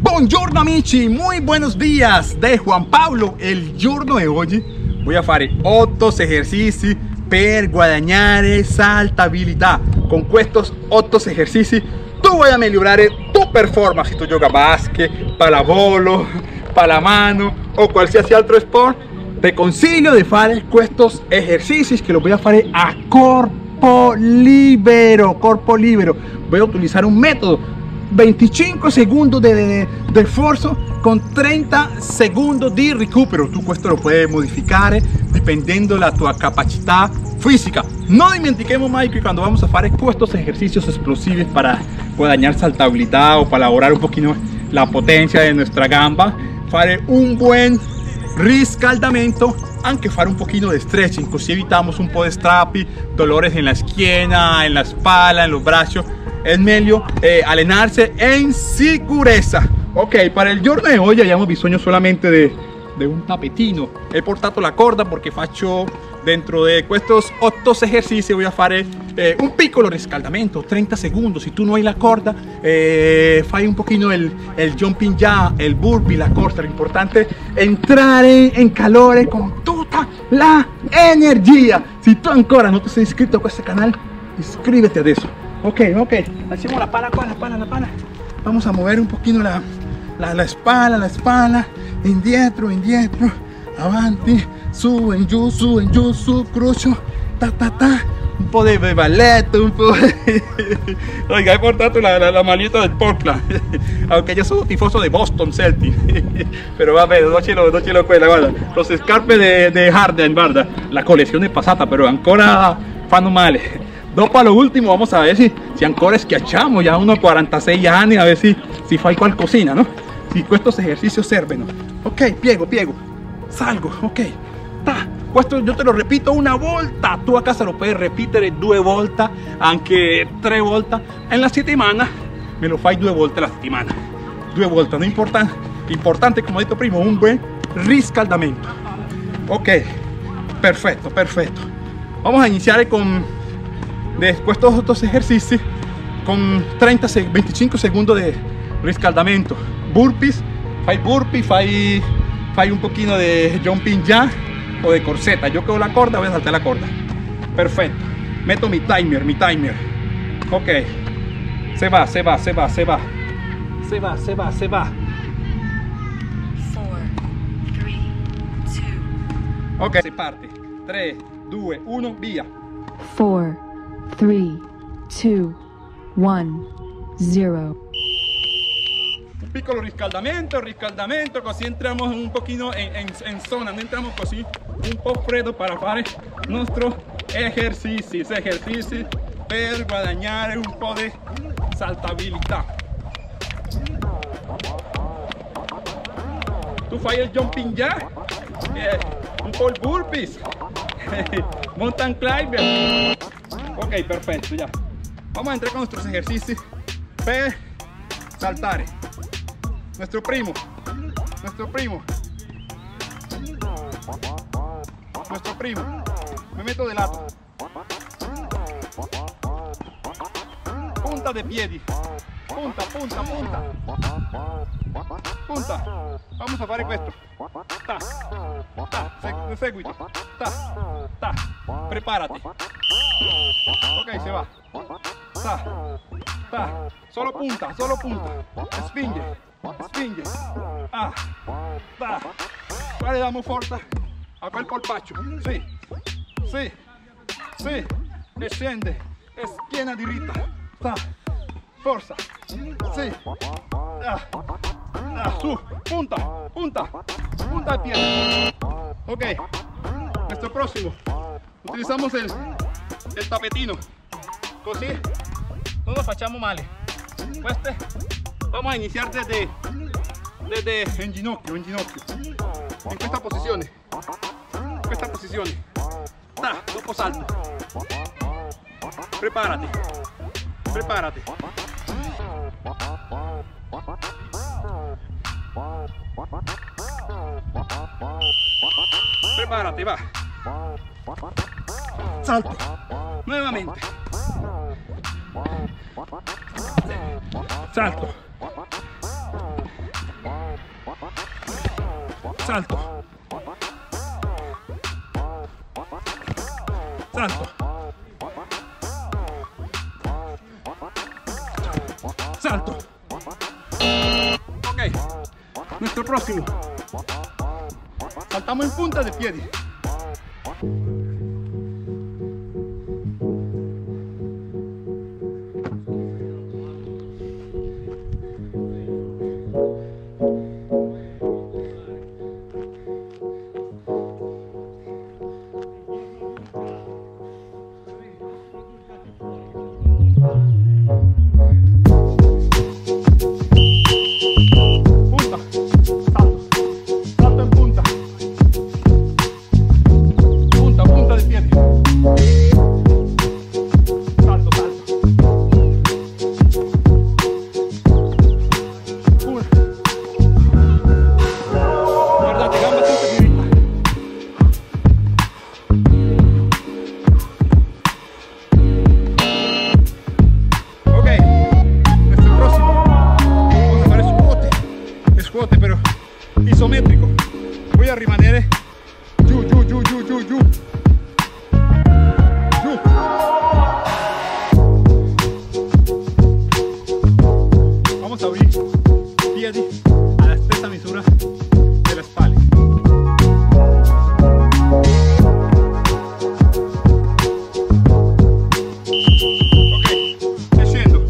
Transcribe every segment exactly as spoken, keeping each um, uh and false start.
Buongiorno amici, muy buenos días de Juan Pablo. El giorno de hoy voy a fare otto ejercicios per guadagnare saltabilidad. Con estos otto ejercicios tú vas a mejorar tu performance. Si tú juegas básquet, pallavolo, pallamano o cualquier otro sport, te consiglio de hacer estos ejercicios que los voy a hacer a corpo libero. Corpo libero. Voy a utilizar un método: veinticinco segundos de, de, de esfuerzo con treinta segundos de recupero. Tú esto lo puedes modificar dependiendo de la tu capacidad física. No dimentiquemos más que cuando vamos a hacer estos ejercicios explosivos para dañar saltabilidad o para lograr un poquito la potencia de nuestra gamba, hacer un buen riscaldamento, anche fare un poquito de stretching, così evitamos un po' de strappi, dolores en la schiena, en la espalda, en los brazos. Es meglio eh, alenarse en sicurezza. Ok, para el giorno de hoy abbiamo bisogno solamente de, de un tapetino. He portato la corda porque faccio dentro de estos otto ejercici voy a fare eh, un piccolo riscaldamento, treinta segundos. Si tú no hai la corda, eh, fai un poquito el, el jumping ya, el burpee, la corda. Lo importante es entrar en calore con toda la energía. Si tú ancora no te sei iscritto a este canal, inscríbete adesso. Ok, ok, hacemos la pala, la pala, la pala. Vamos a mover un poquito la, la, la espalda, la espalda, indietro, indietro, avanti. Su, en yo, su, en yo, su, crucio, ta, ta, ta. Un po' de ballet, un po' de... Oiga, he portado la, la, la maleta del Portland. Aunque yo soy tifoso de Boston Celtics. Pero va a ver, no chilo, no chilo quella, guarda. Los escarpes de, de Harden, guarda. La colección es pasata, pero ancora fanno male. Dopo a lo último, vamos a ver si, si ancora schiacciamo, ya unos cuarenta y seis años, a ver si, si fai cual cocina, ¿no? Si estos ejercicios sirven, ¿no? Ok, piego, piego, salgo, ok. Ta. Esto yo te lo repito una volta, tú a casa lo puedes repetir due volte, anche tre volte en la settimana. Me lo fai due volte la settimana, due volte, no importa. Importante, como he dicho primo, un buen riscaldamento. Ok, perfecto, perfecto. Vamos a iniciar con... Después de estos ejercicios con treinta, veinticinco segundos de riscaldamento, burpees, fai burpee, fai, fai un poquito de jumping jack o de corseta. Yo quedo la corda, voy a saltar la corda. Perfecto, meto mi timer, mi timer. Ok, se va, se va, se va, se va, se va, se va, se va. cuatro, tres, dos. Ok, se parte. tres, dos, uno, vía. cuatro. tres, dos, uno, cero. Un piccolo riscaldamento, riscaldamento, così entramos un poquito en, en, en zona, no entramos così un po' freddo para hacer nuestros ejercicios, ejercicios per guadagnare un po' de saltabilidad. Tú fai el jumping jack, eh, un po' el burpees, mountain climber. Ok, perfecto, ya. Vamos a entrar con nuestros ejercicios per saltar. Nuestro primo, nuestro primo, nuestro primo. Me meto de lado. Punta de piedi. Punta, punta, punta. Punta. Vamos a hacer esto. Ta, ta, de seguito. Ta, ta. Prepárate. Ok, se va. Ta, ta. Solo punta, solo punta. Spinge, spinge. Ah, ta. Qua le damos fuerza a quel colpaccio. Sí, sí, sí. Desciende. Esquina dirita. Ta. Forza. Sí. Ah, ah, su. Punta, punta. Punta al pie. Ok. Nuestro próximo. Utilizamos el... el tapetino, così no lo facciamo male. Este, vamos a iniciar desde, desde en ginocchio, en ginocchio, en esta posición, en esta posición. Ta, dopo salto. Prepárate, prepárate. Prepárate, va. Salto. Nuevamente. Salto. Salto. Salto. Salto. Ok. Nuestro próximo. Saltamos en punta de pie. Isométrico, voy a rimanere giù, giù, giù, giù, giù, giù, giù. Vamos a abrir piedi a la stessa misura de la espalda. Ok, descendo,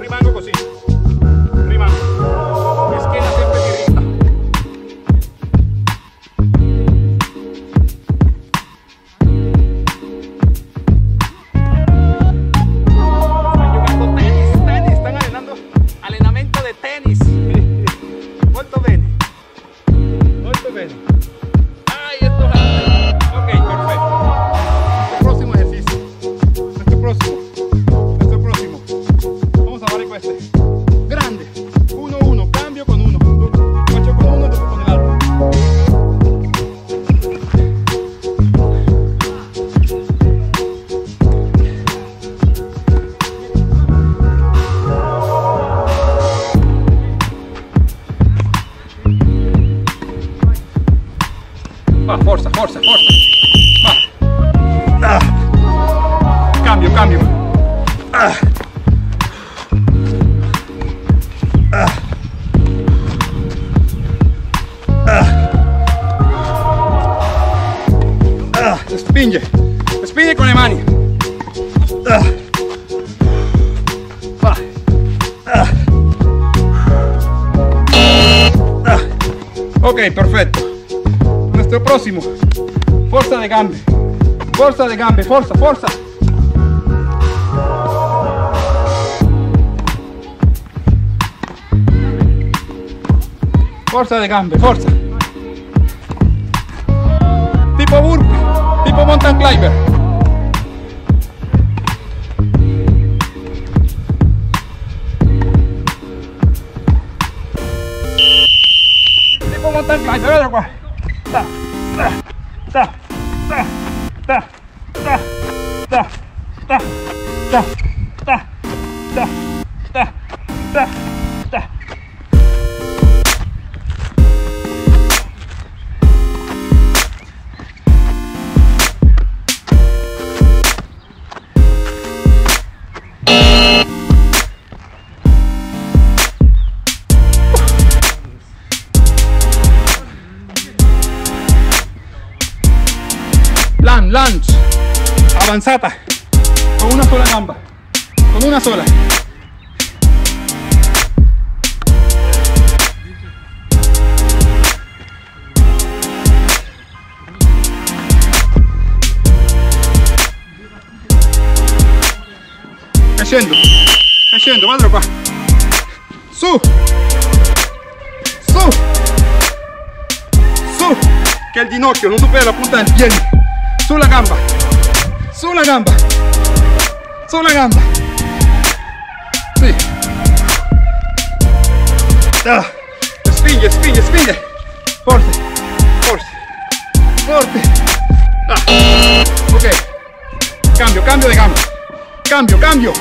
rimango così, rimango. Va, forza, forza, forza. Va. Ah. Cambio, cambio. Ah. Ah. Ah. Ah. Spinge, spinge con le mani. Ah. Va. Ah. Ah. Ok, perfecto. Nuestro próximo, fuerza de gambe, fuerza de gambe, fuerza, fuerza. Fuerza de gambe, fuerza. Tipo burpee, tipo mountain climber. Tipo mountain climber, guay. Ta, ta, ta, ta, ta, ta, ta, ta, ta, ta, ta, ta, ta. Lunge, avanzata, con una sola gamba, con una sola. Cayendo, cayendo, madre qua. Su, su, su, que el ginocchio no supera la punta del pie. Su la gamba, su la gamba, su la gamba. Sí. Ah. Spinge, spinge, spinge. Forte, forte, forte. Ah. Ok. Cambio, cambio de gamba. Cambio, cambio.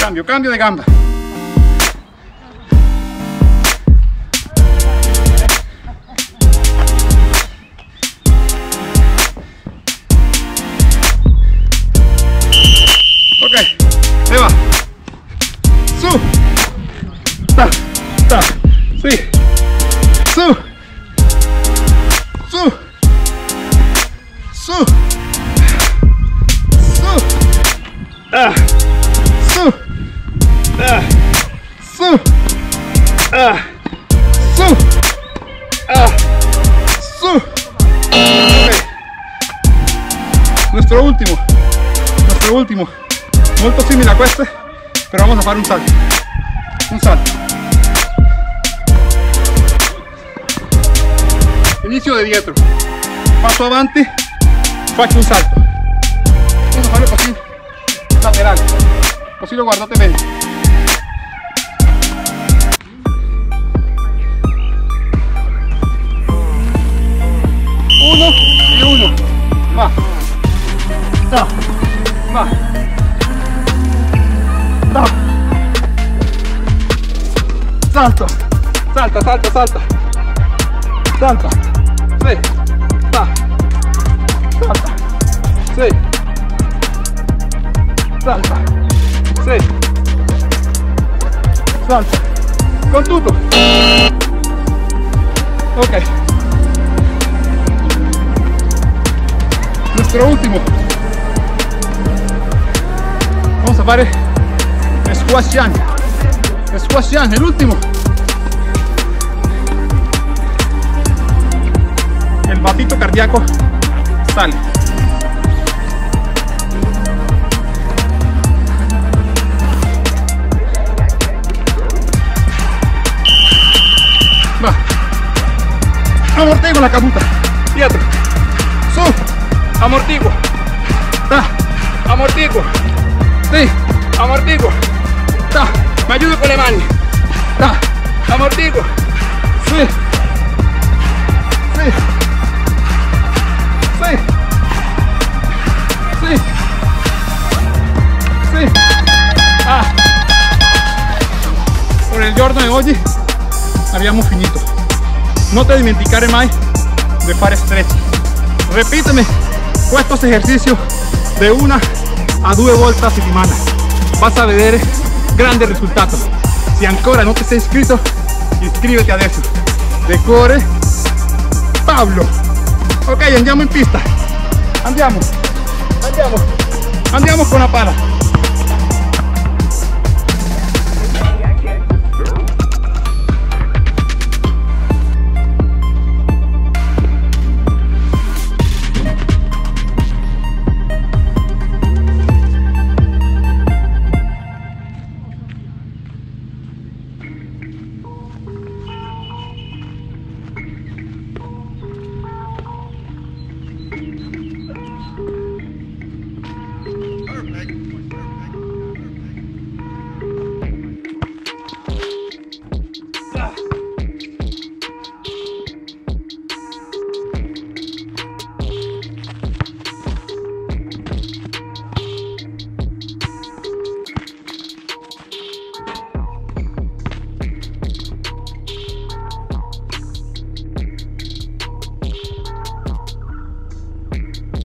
Cambio, cambio de gamba. Ok, ahí va. Su. Ta, ta, sí. Su. Su. Su. Su. Ah. Su. Ah. Su. Ah. Su. Ah. Su. Okay. Nuestro último. Nuestro último. Molto simile a queste, però vamos a fare un salto, un salto. Inizio da dietro, passo avanti, faccio un salto. Vamos a farlo così, laterale, così lo guardate bene. Uno e uno, va, va, va. Salto, salta, salta, salta, salta, sí, va, salta, sí, salta, sí, salta, con tutto. Ok, nuestro último, vamos a fare squash jump, squash jump, el último. El batito cardíaco sale. Va. Amortiguo la caduta. Dietro. Su. Amortiguo. Ta. Amortiguo. Sí. Amortiguo. Ta. Me ayudo con la mano. Ta. Amortiguo. Sí. Sí. Sí. Sí. Sí. Ah. Con il giorno di oggi abbiamo finito. Non ti dimenticare mai di fare stretch. Ripetimi questo esercizio di una a due volte a settimana. Vas a vedere grande risultato. Se ancora non ti sei iscritto, iscriviti adesso. De cuore, Pablo. Ok, andiamo in pista, andiamo, andiamo, andiamo con la pala.